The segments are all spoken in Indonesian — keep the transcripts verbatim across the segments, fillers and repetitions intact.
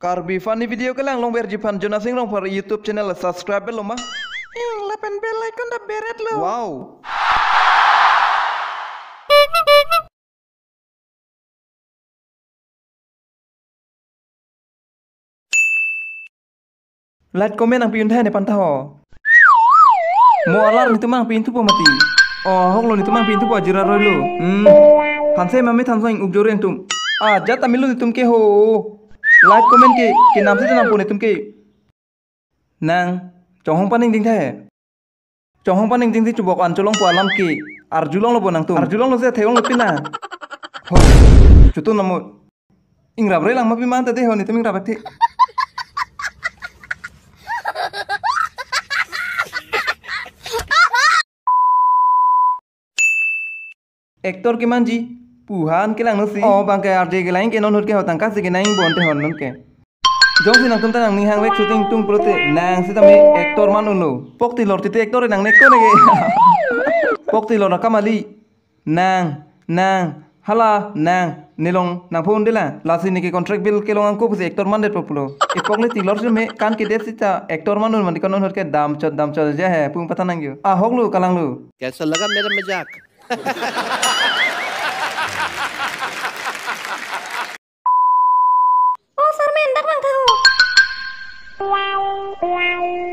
Karbifanni video kelang long berjipan Jonasing Rongphar YouTube channel subscribe belum mah? Yang lapan bel icon dah beret lo. Wow. Like komen ang piyuntai depan taho. Mau alar itu mang pintu pemati. Oh, lo itu mang pintu pajira roy lo. Hmm. Tanse mami tanso yang ujur yang tum. Ah, jatah milu ditum keho. Like comment ke ke nam se nam pone tumke nang chonghong paning ding thae chonghong paning ding thi chubok an cholong palam ke arjulong lo bonang tum arjulong lo se theong lo pina ho chutu namo ingrab re lang ma piman ta de ho ni tum ingrab the ektor ke manji Wuhan kelang nusi, oh bangkai arti kelang kenon hut ke hotang kasi kenaing bon te hon nun ke. Jong sinang tum tanang nihang wek syuting tung prote nang si tami ektor manun lo. Pok ti lor titi ektor enang neko nege. Pok ti lor kamali nang nang hala nang nilong nang phone dela lasi niki kontrak bil kelong angku pusi ektor mandet populo. Ipok le ti lor si me kan ke det sita ektor manun mandi konon hut ke dam chot dam chot jahe pung patanang yo. Ah hok lo kalang lo. Kaisa laga mera majak.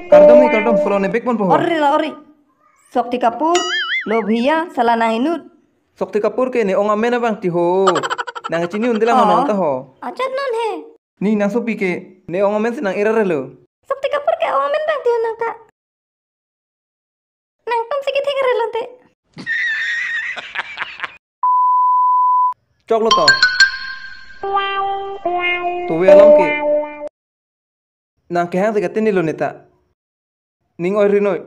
Kardom ni kardom solone bek pon poho. Ori la ori. Sokti kapur, lobhia salana inut. Sokti kapur ke ni onga mena bang tiho. Nang chini undela ngona taho. Achat non he. Ni nang sopi ke ni onga men senang irare lo. Sokti kapur ke onga men bang tiho nang ka. Nang pam sikit hegare lonte. Coklo to. Tuwe alam ke. Nang kehang segatin ni lo neta. Ning oi rinoi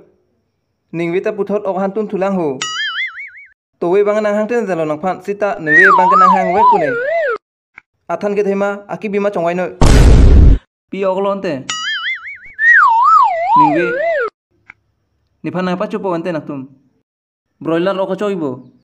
ning wita puthot ok han tun thulang ho towe bang nang hang ten jalo nang phan sita newe bang nang hang we kune athan ke thema aki bima chongai no pi oglonte ning we ni phana pa chupo ante nak tum broiler ok choibo